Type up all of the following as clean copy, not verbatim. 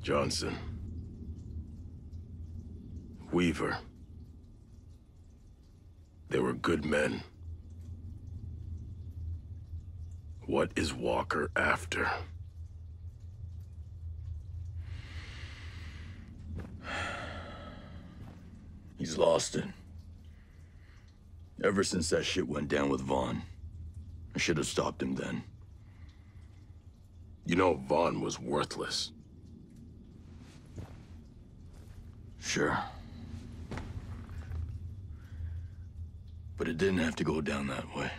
Johnson, Weaver, they were good men. What is Walker after? He's lost it. Ever since that shit went down with Vaughn, I should have stopped him then. You know, Vaughn was worthless. Sure. But it didn't have to go down that way.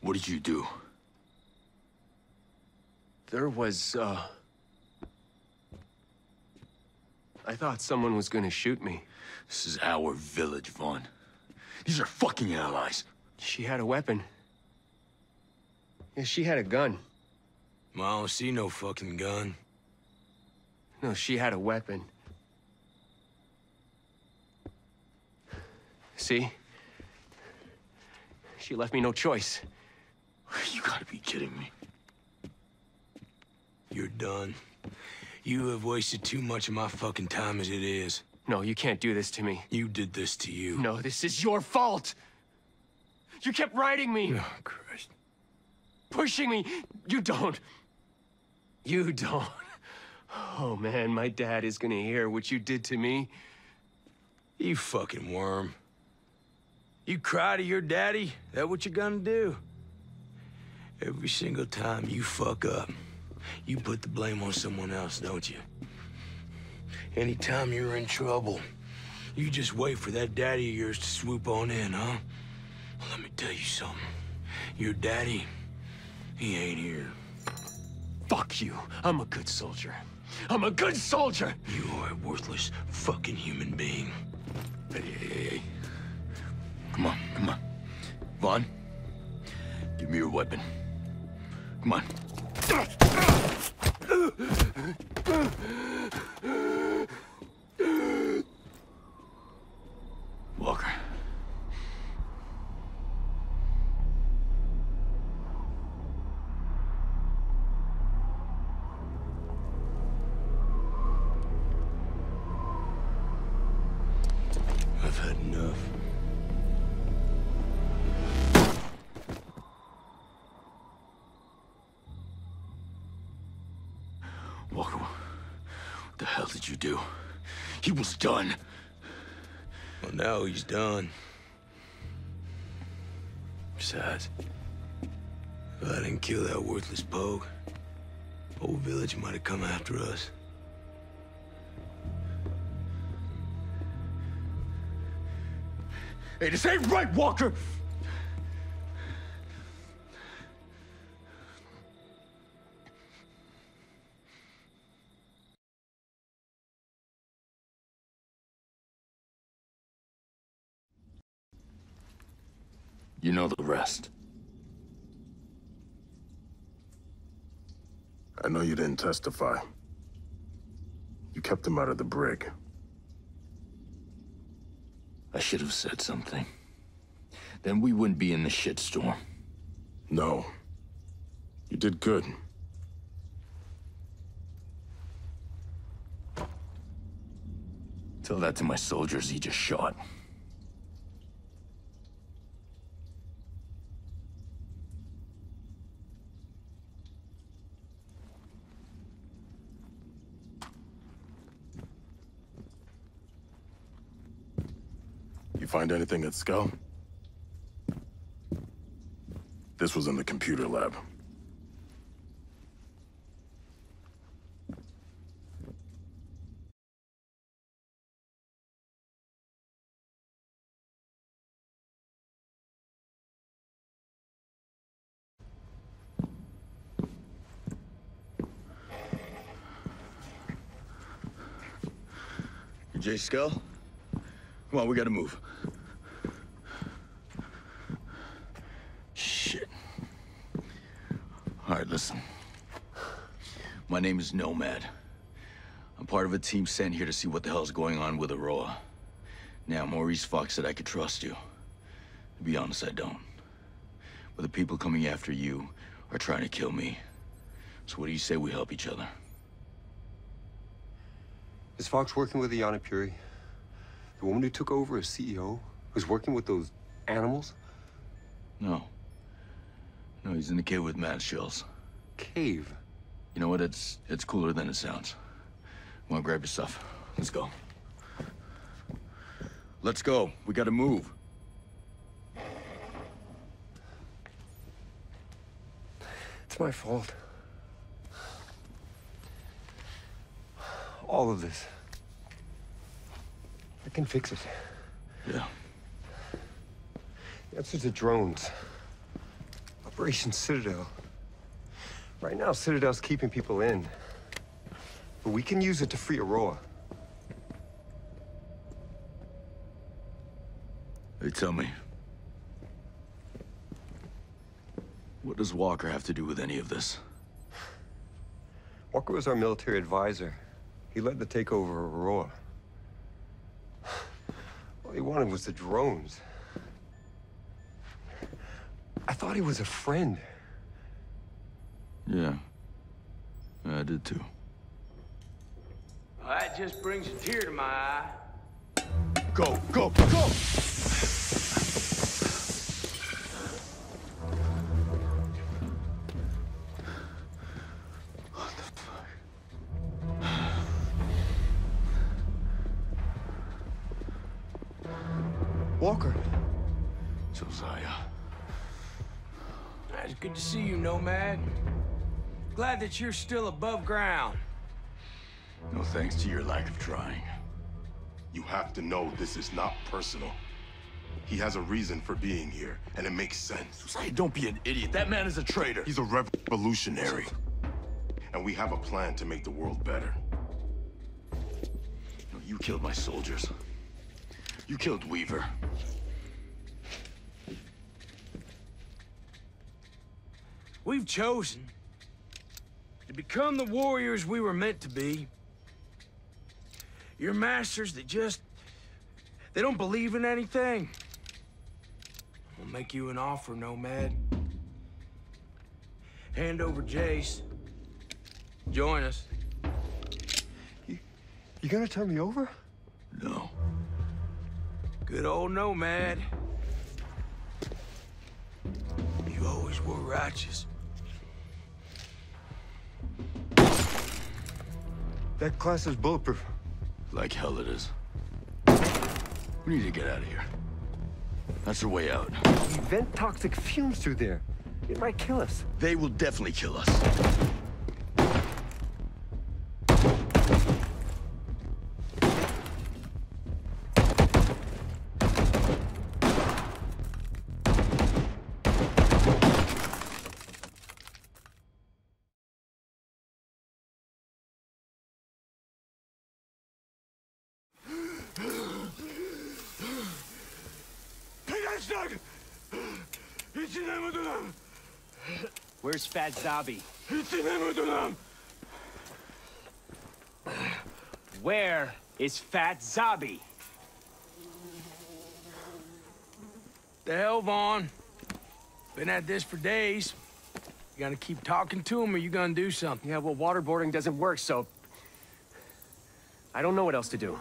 What did you do? There was, I thought someone was gonna shoot me. This is our village, Vaughn. These are fucking allies. She had a weapon. Yeah, she had a gun. I don't see no fucking gun. No, she had a weapon. See? She left me no choice. You gotta be kidding me. You're done. You have wasted too much of my fucking time as it is. No, you can't do this to me. You did this to you. No, this is your fault! You kept riding me! Oh, Christ. Pushing me! You don't. You don't. Oh, man, my dad is gonna hear what you did to me. You fucking worm. You cry to your daddy? That what you're gonna do? Every single time you fuck up, you put the blame on someone else, don't you? Anytime you're in trouble, you just wait for that daddy of yours to swoop on in, huh? Well, let me tell you something. Your daddy, he ain't here. Fuck you. I'm a good soldier. I'm a good soldier! You are a worthless fucking human being. Hey. Come on. Vaughn, give me your weapon. Come on. Walker. I've had enough. Walker, what the hell did you do? He was done. Well, now he's done. Besides, if I didn't kill that worthless pogue, the whole village might have come after us. Hey, this ain't right, Walker! You know the rest. I know you didn't testify. You kept him out of the brig. I should have said something. Then we wouldn't be in the shitstorm. No. You did good. Tell that to my soldiers he just shot. Find anything at Skell? This was in the computer lab. Jace Skell? Come on, we gotta move. Shit. All right, listen. My name is Nomad. I'm part of a team sent here to see what the hell's going on with Aurora. Now, Maurice Fox said I could trust you. To be honest, I don't. But the people coming after you are trying to kill me. So what do you say we help each other? Is Fox working with Ayana Puri? The woman who took over as CEO? Who's working with those animals? No. No, he's in the cave with mad shells. Cave? You know what? It's cooler than it sounds. Come on, grab your stuff. Let's go. Let's go. We gotta move. It's my fault. All of this. I can fix it. Yeah. The answer to drones. Operation Citadel. Right now, Citadel's keeping people in. But we can use it to free Aurora. Hey, tell me. What does Walker have to do with any of this? Walker was our military advisor. He led the takeover of Aurora. All he wanted was the drones. I thought he was a friend. Yeah. I did too. Well, that just brings a tear to my eye. Go, go, go! Walker. Josiah. It's good to see you, Nomad. Glad that you're still above ground. No thanks to your lack of trying. You have to know this is not personal. He has a reason for being here, and it makes sense. Josiah, don't be an idiot. That man is a traitor. He's a revolutionary. And we have a plan to make the world better. No, you killed my soldiers. You killed Weaver. We've chosen to become the warriors we were meant to be. Your masters that just... they don't believe in anything. We'll make you an offer, Nomad. Hand over Jace. Join us. You gonna turn me over? No. Good old Nomad. You always were righteous. That class is bulletproof. Like hell it is. We need to get out of here. That's the way out. We vent toxic fumes through there. It might kill us. They will definitely kill us. Where's Fat Zabi? Where is Fat Zabi? The hell, Vaughn. Been at this for days. You gotta keep talking to him or you gonna do something. Yeah, well, waterboarding doesn't work, so... I don't know what else to do.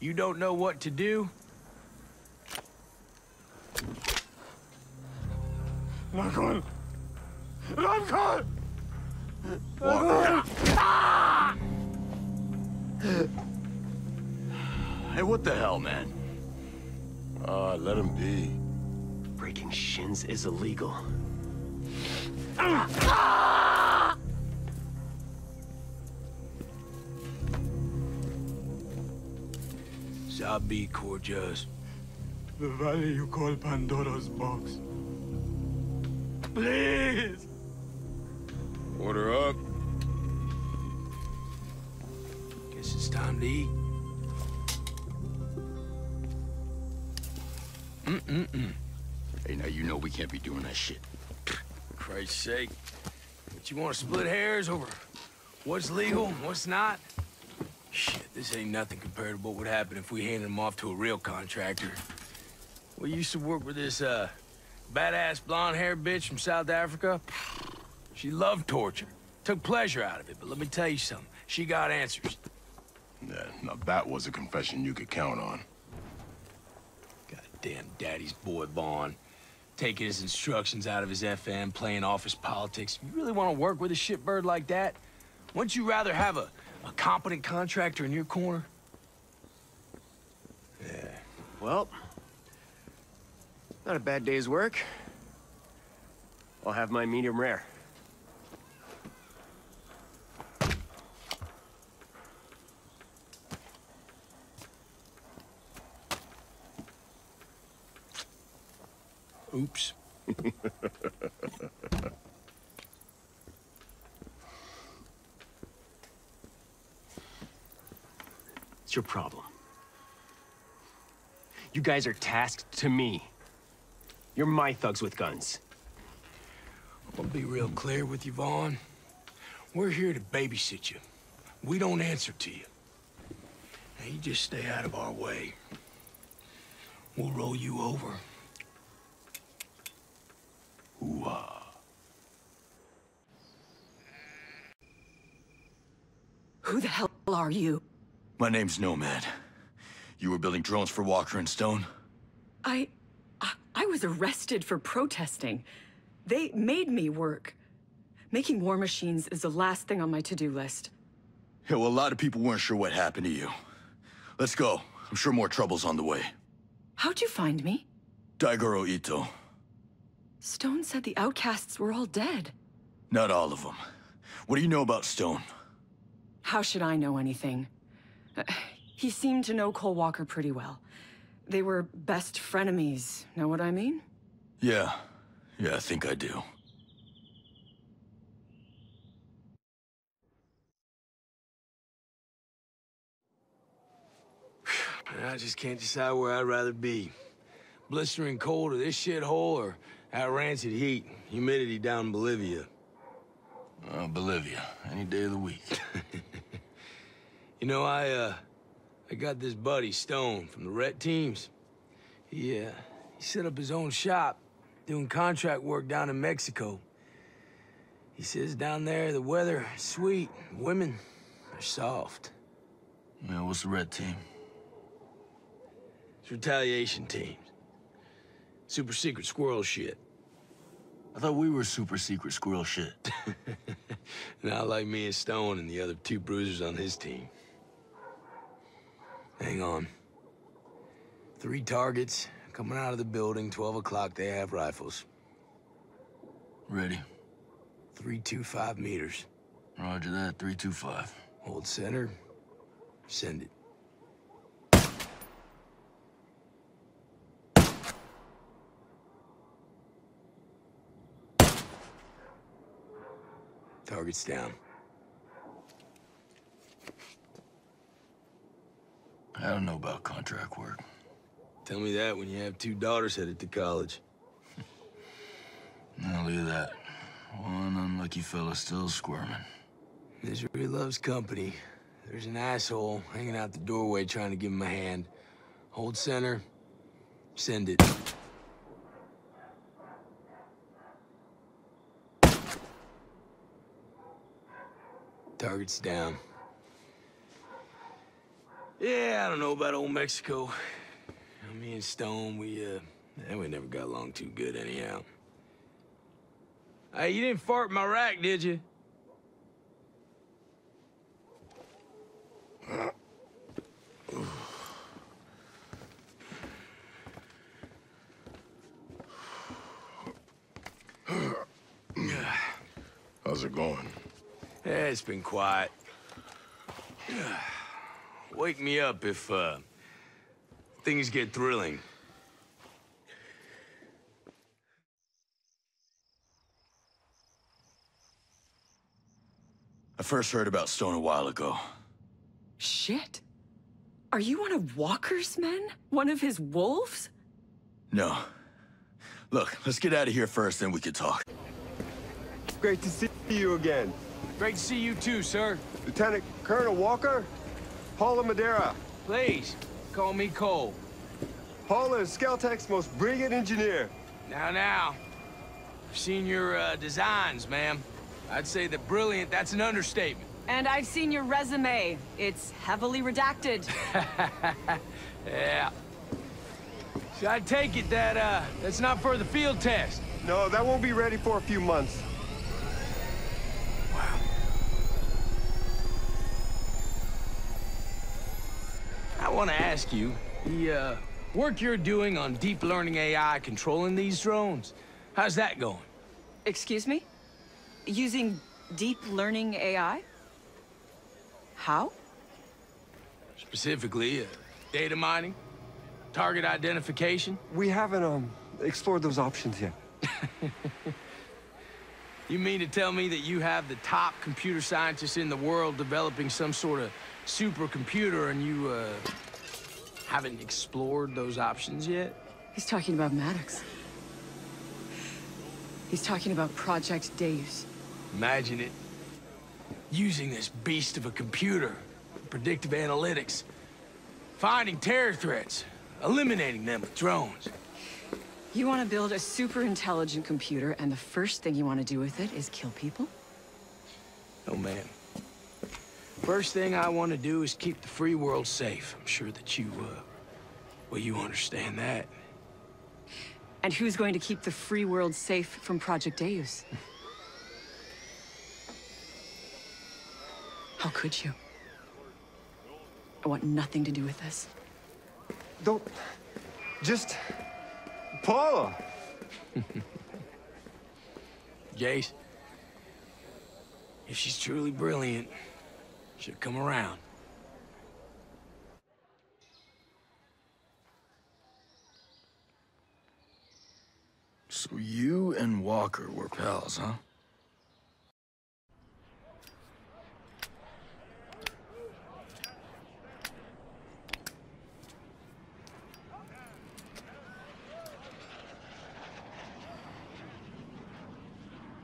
You don't know what to do? I'm going. I'm going. Ah! Hey, what the hell, man? Let him be. Breaking shins is illegal. Ah! Zabi Corjas. The valley you call Pandora's box. Please! Order up. Guess Guess it's time to eat. Hey, now you know we can't be doing that shit. For Christ's sake. But you want to split hairs over what's legal and what's not? Shit, this ain't nothing compared to what would happen if we handed them off to a real contractor. We used to work with this, badass blonde-haired bitch from South Africa. She loved torture. Took pleasure out of it, but let me tell you something. She got answers. Yeah, now that was a confession you could count on. Goddamn daddy's boy, Vaughn. Taking his instructions out of his FM, playing office politics. You really want to work with a shitbird like that? Wouldn't you rather have a competent contractor in your corner? Yeah. Well, not a bad day's work. I'll have my medium rare. Oops. It's your problem. You guys are tasked to me. You're my thugs with guns. I'm gonna be real clear with you, Vaughn. We're here to babysit you. We don't answer to you. Now you just stay out of our way. We'll roll you over. Ooh-ah. Who the hell are you? My name's Nomad. You were building drones for Walker and Stone? I was arrested for protesting. They made me work. Making war machines is the last thing on my to-do list. Yeah, well, a lot of people weren't sure what happened to you. Let's go. I'm sure more trouble's on the way. How'd you find me? Daigoro Ito. Stone said the outcasts were all dead. Not all of them. What do you know about Stone? How should I know anything? He seemed to know Cole Walker pretty well. They were best frenemies, know what I mean? Yeah, I think I do. I just can't decide where I'd rather be. Blistering cold or this shithole or that rancid heat, humidity down in Bolivia. Oh, Bolivia, any day of the week. You know, I got this buddy, Stone, from the Red teams. He set up his own shop, doing contract work down in Mexico. He says down there, the weather is sweet, women are soft. Yeah, what's the Red team? It's retaliation teams. Super secret squirrel shit. I thought we were super secret squirrel shit. Not like me and Stone and the other two bruisers on his team. Hang on. 3 targets coming out of the building, 12 o'clock, they have rifles. Ready. 325 meters. Roger that, 325. Hold center, send it. Target's down. I don't know about contract work. Tell me that when you have 2 daughters headed to college. Now look at that. One unlucky fella still squirming. Misery loves company. There's an asshole hanging out the doorway trying to give him a hand. Hold center. Send it. Target's down. Yeah, I don't know about old Mexico. Me and Stone, we never got along too good anyhow. Hey, you didn't fart in my rack, did you? How's it going? Yeah, it's been quiet. Wake me up if, things get thrilling. I first heard about Stone a while ago. Shh. shit. Are you one of Walker's men? One of his wolves? No. Look, let's get out of here first, then we can talk. Great to see you again. Great to see you too, sir. Lieutenant Colonel Walker? Paula Madeira. Please, call me Cole. Paula is Skeltech's most brilliant engineer. Now. I've seen your designs, ma'am. I'd say that brilliant, that's an understatement. And I've seen your resume. It's heavily redacted. Yeah. So I take it that, that's not for the field test. No, that won't be ready for a few months. Wow. I want to ask you, the work you're doing on deep learning AI controlling these drones, how's that going? Excuse me? Using deep learning AI? How? Specifically, data mining, target identification. We haven't explored those options yet. You mean to tell me that you have the top computer scientists in the world developing some sort of supercomputer and you haven't explored those options yet? He's talking about Maddox. He's talking about Project Deus. Imagine it. Using this beast of a computer, predictive analytics, finding terror threats, eliminating them with drones. You want to build a super intelligent computer, and the first thing you want to do with it is kill people? No, ma'am. First thing I want to do is keep the free world safe. I'm sure that you, well, you understand that. And who's going to keep the free world safe from Project Deus? How could you? I want nothing to do with this. Don't... just... Paula! Jace, if she's truly brilliant, she'll come around. So you and Walker were pals, huh?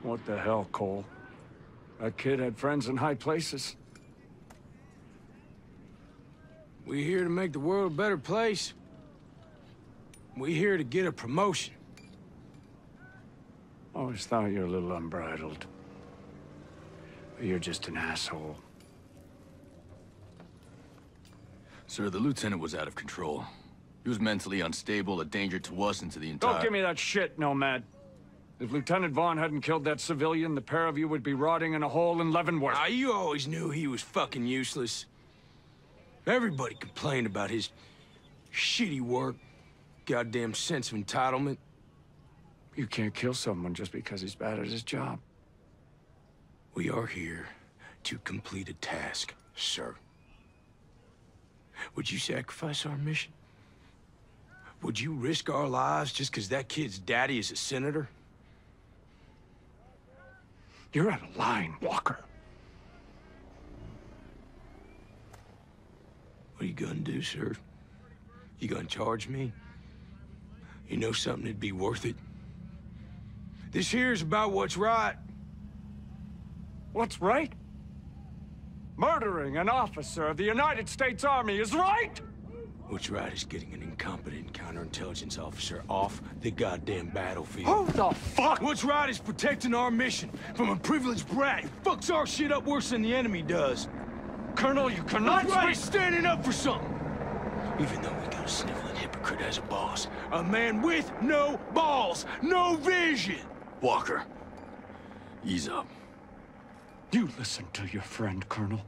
What the hell, Cole? That kid had friends in high places. We're here to make the world a better place. We're here to get a promotion. Always thought you were a little unbridled. But you're just an asshole. Sir, the lieutenant was out of control. He was mentally unstable, a danger to us and to the entire... Don't give me that shit, Nomad. If Lieutenant Vaughn hadn't killed that civilian, the pair of you would be rotting in a hole in Leavenworth. Ah, you always knew he was fucking useless. Everybody complained about his shitty work, goddamn sense of entitlement. You can't kill someone just because he's bad at his job. We are here to complete a task, sir. Would you sacrifice our mission? Would you risk our lives just because that kid's daddy is a senator? You're out of line, Walker. What are you gonna do, sir? You gonna charge me? You know something that'd be worth it? This here's about what's right. What's right? Murdering an officer of the United States Army is right! What's right is getting an incompetent counterintelligence officer off the goddamn battlefield. Who the fuck? What's right is protecting our mission from a privileged brat who fucks our shit up worse than the enemy does. Colonel, you cannot... What's right is standing up for something. Even though we got a sniveling hypocrite as a boss. A man with no balls, no vision. Walker, ease up. You listen to your friend, Colonel.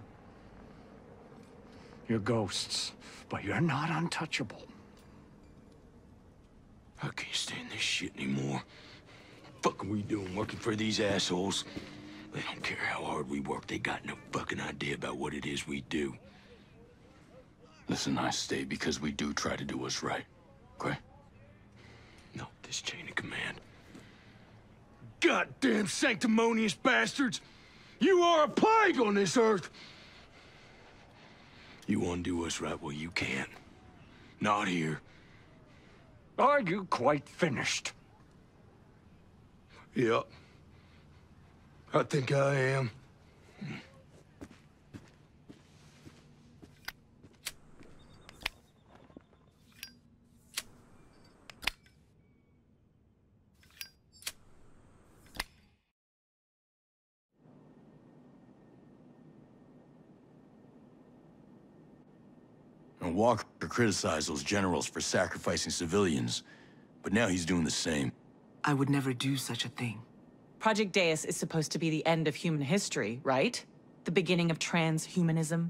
You're ghosts, but you're not untouchable. I can't stand this shit anymore. Fuck are we doing working for these assholes? They don't care how hard we work. They got no fucking idea about what it is we do. Listen, I stay because we do try to do what's right, okay? No, this chain of command. Goddamn sanctimonious bastards! You are a plague on this earth! You undo us right where you can. Not here. Are you quite finished? Yep. I think I am. Walker criticized those generals for sacrificing civilians, but now he's doing the same. I would never do such a thing. Project Deus is supposed to be the end of human history, right? The beginning of transhumanism.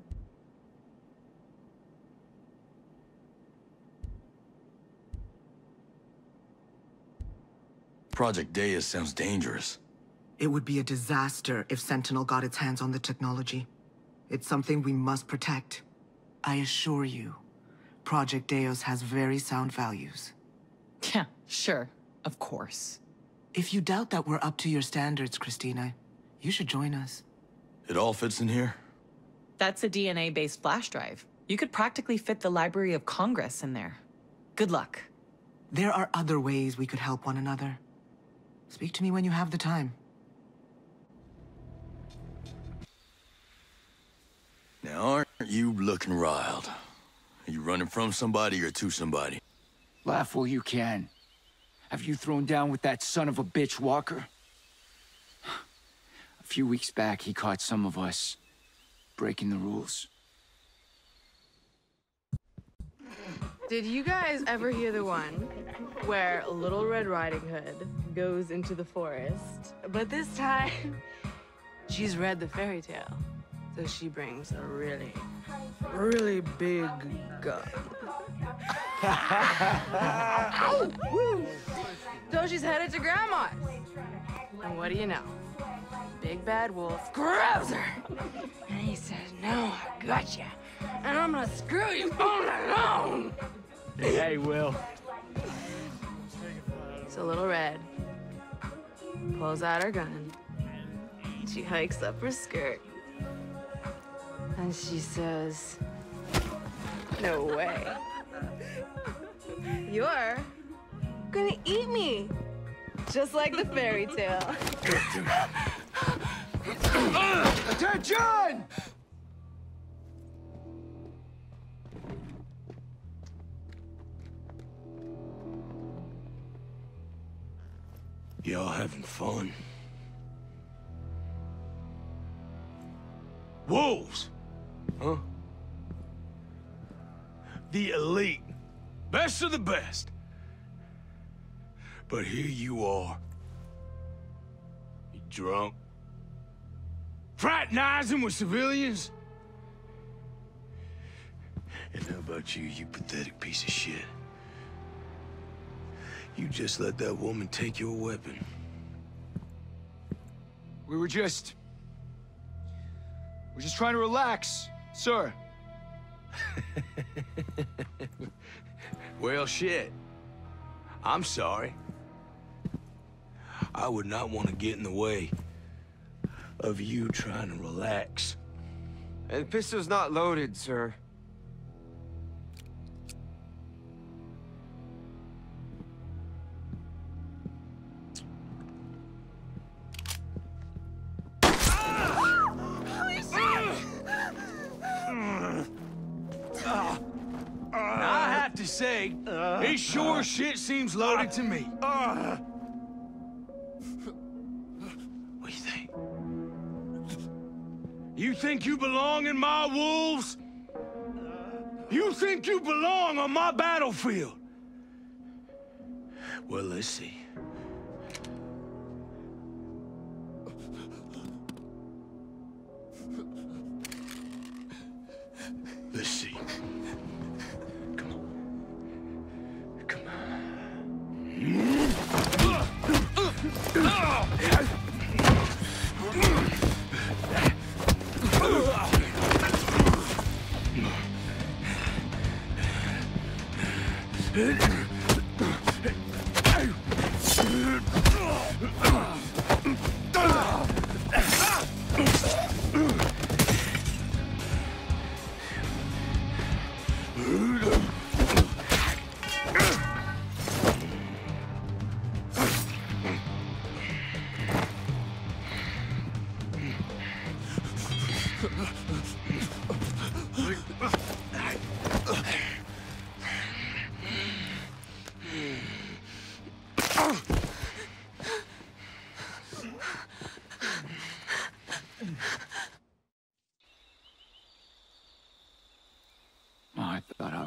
Project Deus sounds dangerous. It would be a disaster if Sentinel got its hands on the technology. It's something we must protect. I assure you, Project Deus has very sound values. Yeah, sure. Of course. If you doubt that we're up to your standards, Christina, you should join us. It all fits in here? That's a DNA-based flash drive. You could practically fit the Library of Congress in there. Good luck. There are other ways we could help one another. Speak to me when you have the time. Now, aren't you looking riled? Are you running from somebody or to somebody? Laugh all you can. Have you thrown down with that son of a bitch, Walker? A few weeks back, he caught some of us breaking the rules. Did you guys ever hear the one where Little Red Riding Hood goes into the forest? But this time, she's read the fairy tale. So she brings a really, really big gun. So she's headed to Grandma's. And what do you know? Big bad wolf grabs her. And he says, no, I got you. And I'm gonna screw you all alone. Hey, Will. So Little Red pulls out her gun. She hikes up her skirt. And she says, no way. You're gonna eat me. Just like the fairy tale. Attention! Y'all having fun? Wolves! Huh? The elite. Best of the best. But here you are. You drunk. Fraternizing with civilians. And how about you, you pathetic piece of shit? You just let that woman take your weapon. We were just... we're just trying to relax. Sir. Well, shit. I'm sorry. I would not want to get in the way of you trying to relax. And the pistol's not loaded, sir. Say, it sure shit seems loaded to me. What do you think? You think you belong in my wolves? You think you belong on my battlefield? Well, let's see. Let's see.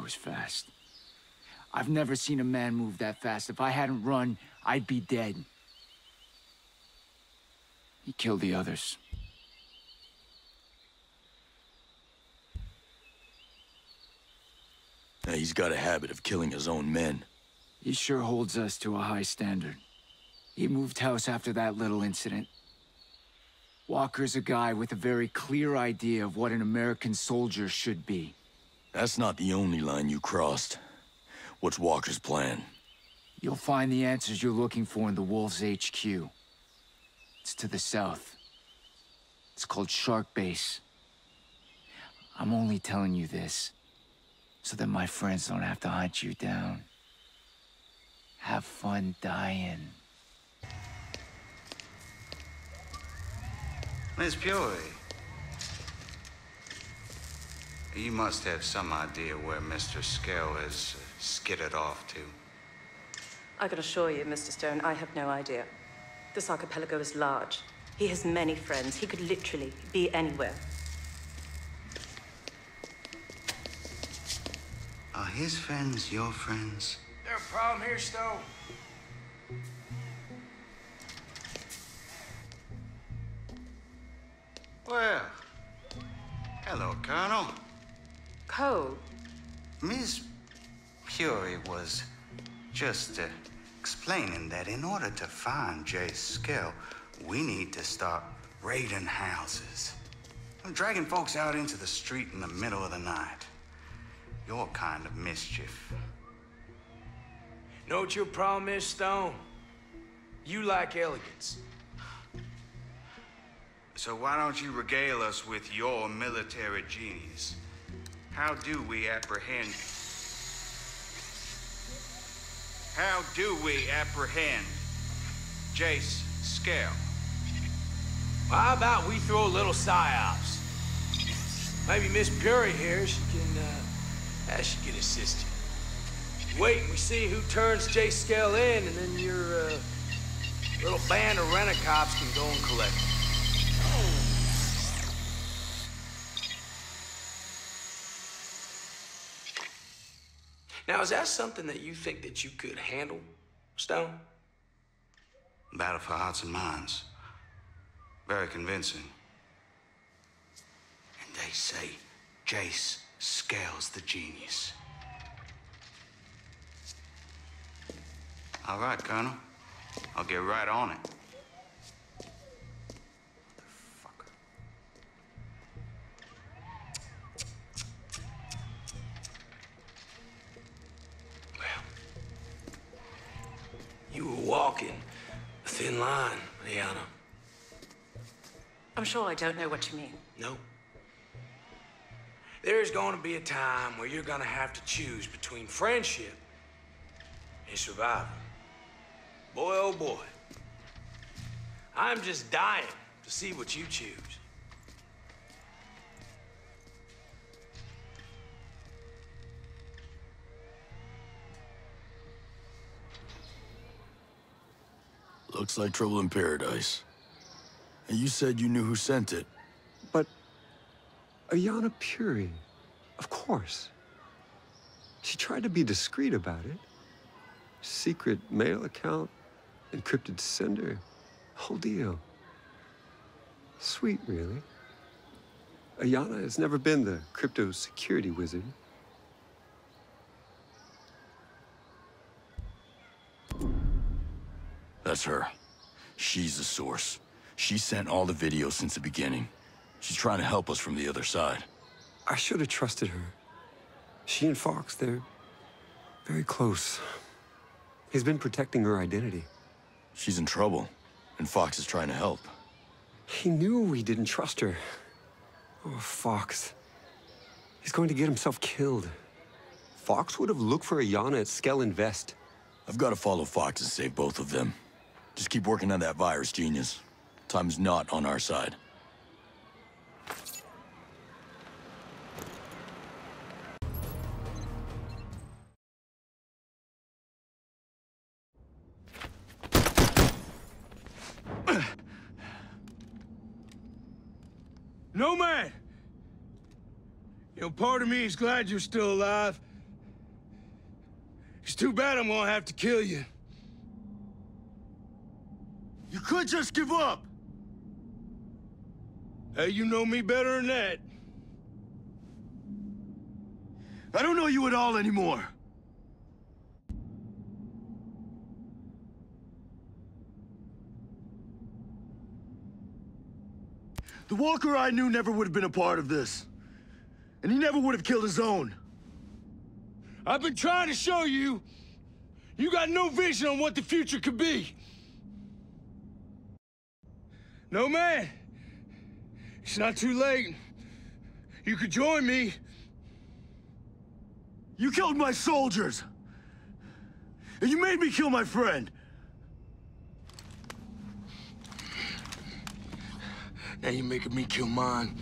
was fast. I've never seen a man move that fast. If I hadn't run, I'd be dead. He killed the others. Now he's got a habit of killing his own men. He sure holds us to a high standard. He moved house after that little incident. Walker's a guy with a very clear idea of what an American soldier should be. That's not the only line you crossed. What's Walker's plan? You'll find the answers you're looking for in the Wolves' HQ. It's to the south. It's called Shark Base. I'm only telling you this so that my friends don't have to hunt you down. Have fun dying. Miss Puri, you must have some idea where Mr. Skell has skidded off to. I can assure you, Mr. Stone, I have no idea. This archipelago is large. He has many friends. He could literally be anywhere. Are his friends your friends? Is there a problem here, Stone? Well, hello, Colonel. Cole. Miss Puri was just explaining that in order to find Jace Skell, we need to start raiding houses. I'm dragging folks out into the street in the middle of the night. Your kind of mischief. Know what your problem is, Stone? You like elegance. So why don't you regale us with your military genius? How do we apprehend? How do we apprehend Jace Scale? Well, how about we throw a little psyops? Maybe Miss Puri here, she can, she can assist you. Wait and we see who turns Jace Scale in, and then your, little band of rent-a-cops can go and collect him. Now, is that something that you think that you could handle, Stone? Battle for hearts and minds. Very convincing. And they say Jace Scale's the genius. All right, Colonel. I'll get right on it. You were walking a thin line, Liana. I'm sure I don't know what you mean. No. There's going to be a time where you're going to have to choose between friendship and survival. Boy, oh boy. I'm just dying to see what you choose. Looks like trouble in paradise. And you said you knew who sent it. But... Ayana Puri. Of course. She tried to be discreet about it. Secret mail account, encrypted sender, whole deal. Sweet, really. Ayana has never been the crypto security wizard. That's her. She's the source. She sent all the videos since the beginning. She's trying to help us from the other side. I should have trusted her. She and Fox, they're very close. He's been protecting her identity. She's in trouble, and Fox is trying to help. He knew we didn't trust her. Oh, Fox. He's going to get himself killed. Fox would have looked for Ayana at Skell-Invest. I've got to follow Fox and save both of them. Just keep working on that virus, genius. Time's not on our side. Nomad! You know, part of me is glad you're still alive, It's too bad I'm gonna have to kill you. You could just give up. Hey, you know me better than that. I don't know you at all anymore. The Walker I knew never would have been a part of this. And he never would have killed his own. I've been trying to show you. You got no vision on what the future could be. No, man. It's not too late. You could join me. You killed my soldiers. And you made me kill my friend. Now you're making me kill mine.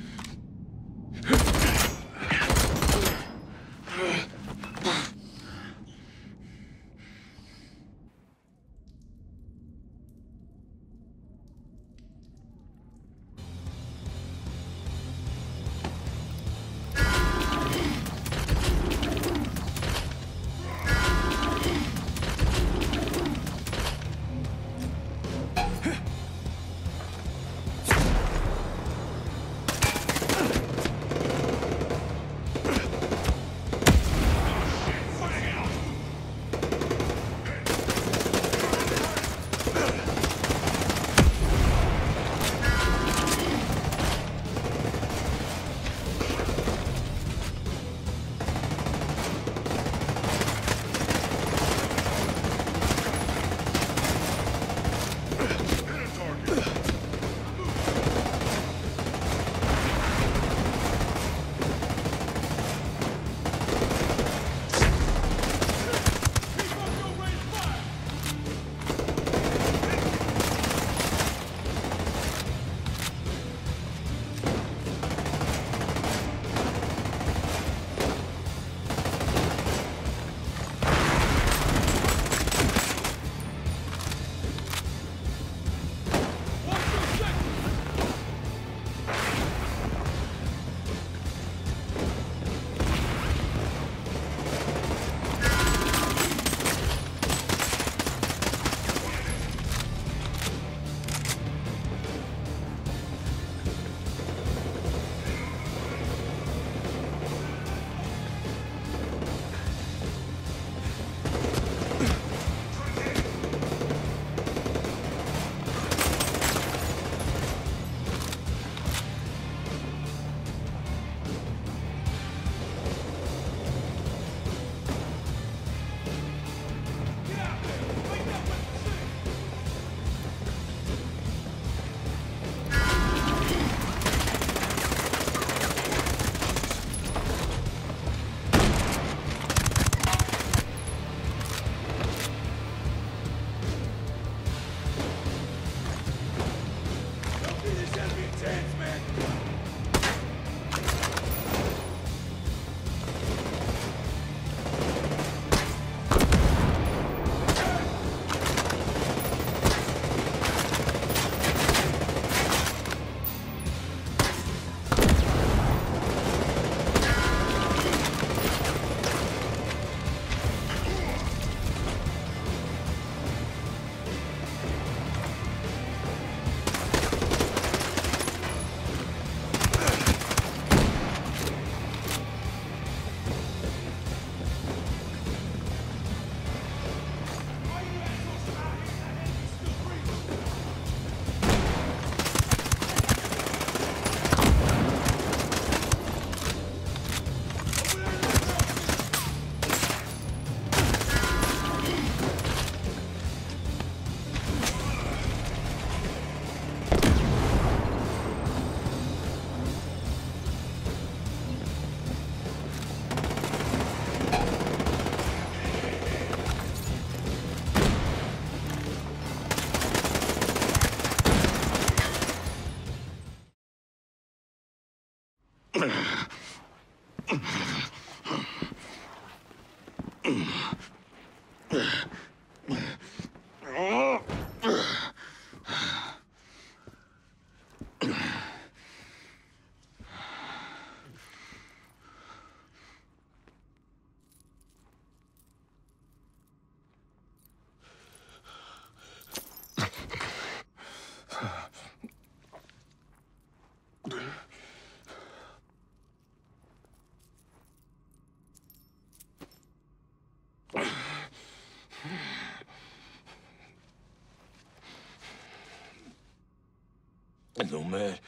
mad though, mad.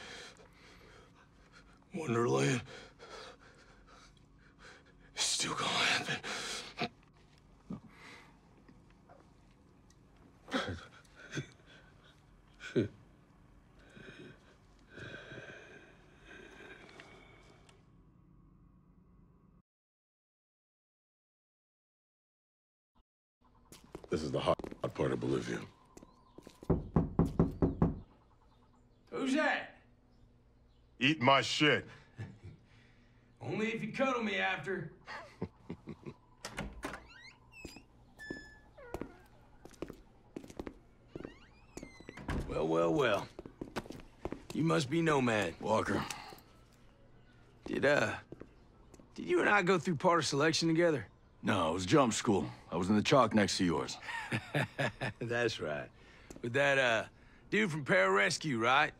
Wonderland. It's still gonna happen. This is the hot part of Bolivia. Who's that? Eat my shit. Only if you cuddle me after. Well, well, well. You must be Nomad, Walker. Did you and I go through part of selection together? No, it was jump school. I was in the chalk next to yours. That's right. With that, dude from Pararescue, right?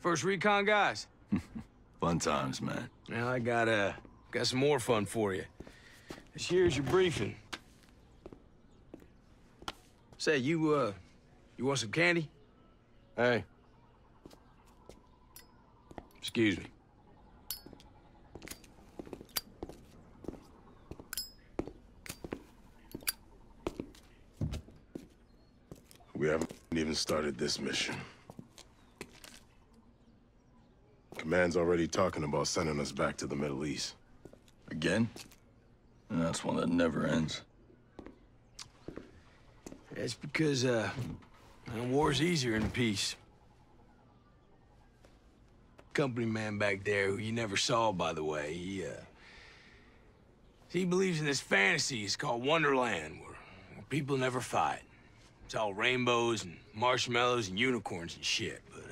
First recon guys. Fun times, man. Well, I got some more fun for you. This here's your briefing. Say, you want some candy? Hey. Excuse me. We haven't even started this mission. Command's already talking about sending us back to the Middle East. Again? That's one that never ends. That's because, war's easier in peace. Company man back there, who you never saw, by the way, he believes in this fantasy. It's called Wonderland, where people never fight. It's all rainbows and marshmallows and unicorns and shit, but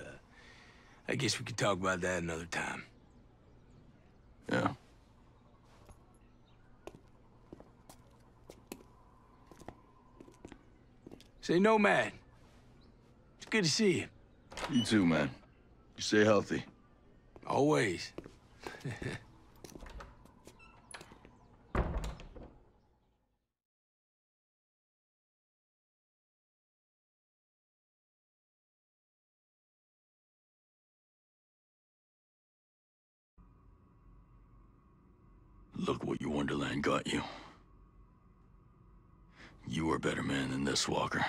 I guess we could talk about that another time. Yeah. Say, Nomad, it's good to see you. You too, man. You stay healthy. Always. Look what your Wonderland got you. You are a better man than this, Walker.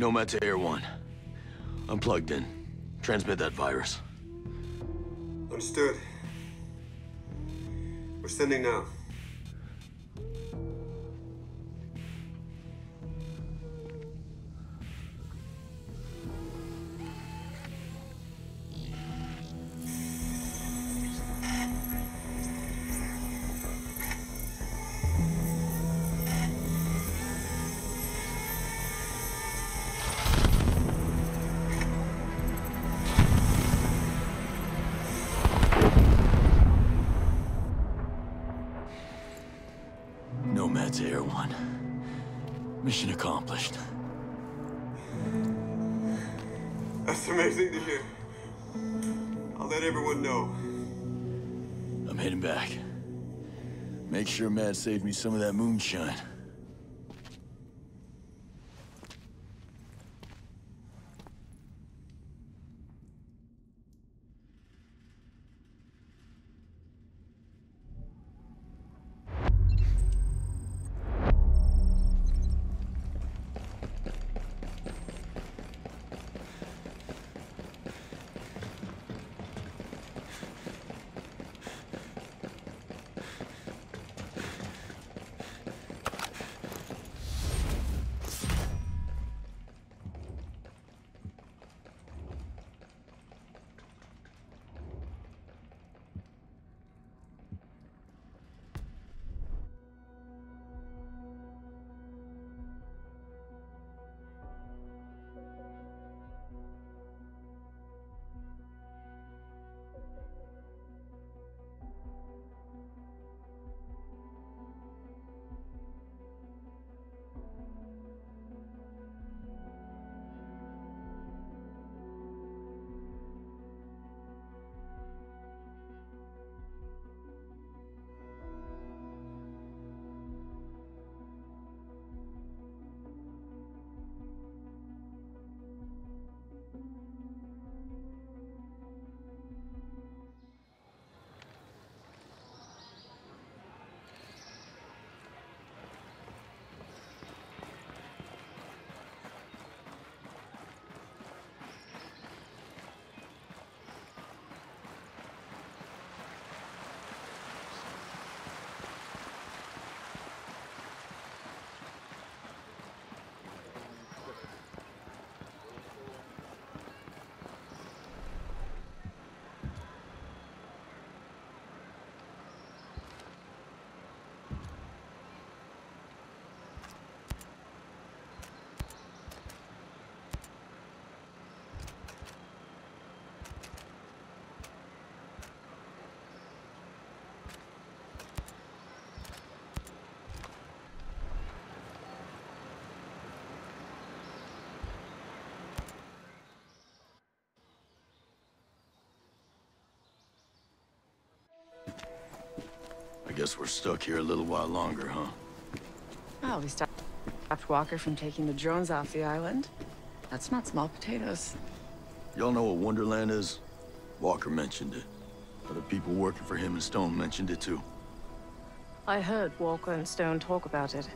Nomad to Air One. I'm plugged in. Transmit that virus. Understood. We're sending now. Sure, Matt saved me some of that moonshine. guess we're stuck here a little while longer, huh? Well, we stopped Walker from taking the drones off the island. That's not small potatoes. Y'all know what Wonderland is? Walker mentioned it. Other people working for him and Stone mentioned it too. I heard Walker and Stone talk about it,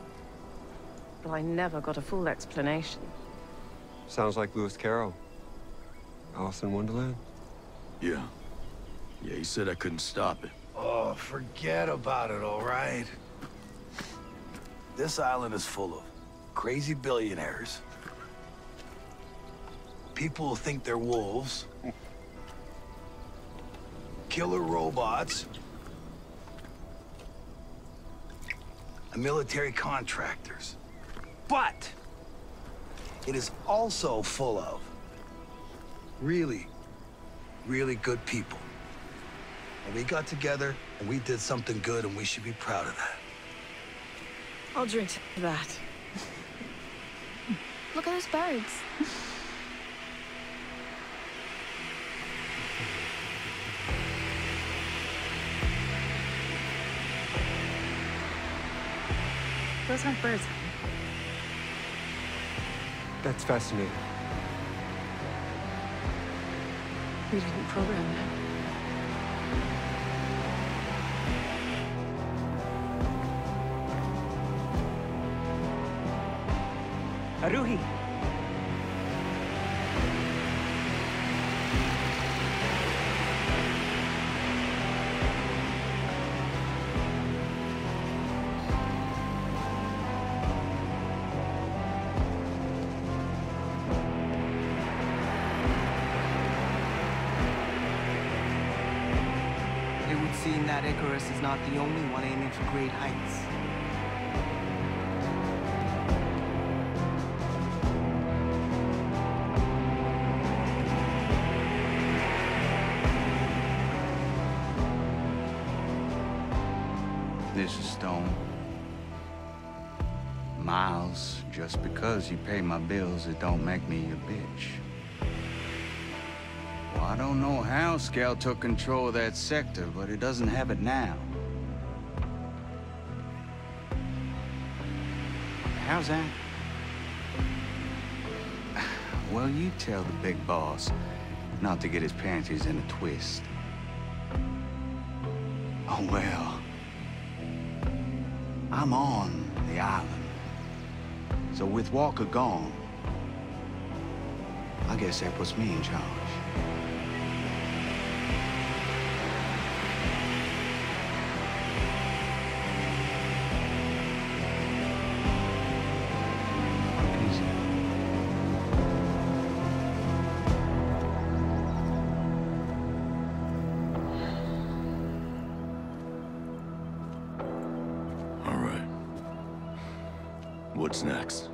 but I never got a full explanation. Sounds like Lewis Carroll. Alice in Wonderland? Yeah. Yeah, he said I couldn't stop it. Oh, forget about it, all right? This island is full of crazy billionaires. People who think they're wolves. Killer robots. And military contractors. But it is also full of really, really good people. And we got together and we did something good, and we should be proud of that. I'll drink to that. Look at those birds. Those aren't birds, honey. That's fascinating. We didn't program that. Aruhi! It would seem that Icarus is not the only one aiming for great heights. This is Stone. Miles, just because you pay my bills, it don't make me your bitch. Well, I don't know how Skell took control of that sector, but it doesn't have it now. How's that? Well, you tell the big boss not to get his panties in a twist. Oh, well. I'm on the island, so with Walker gone, I guess that puts me in charge. What's next?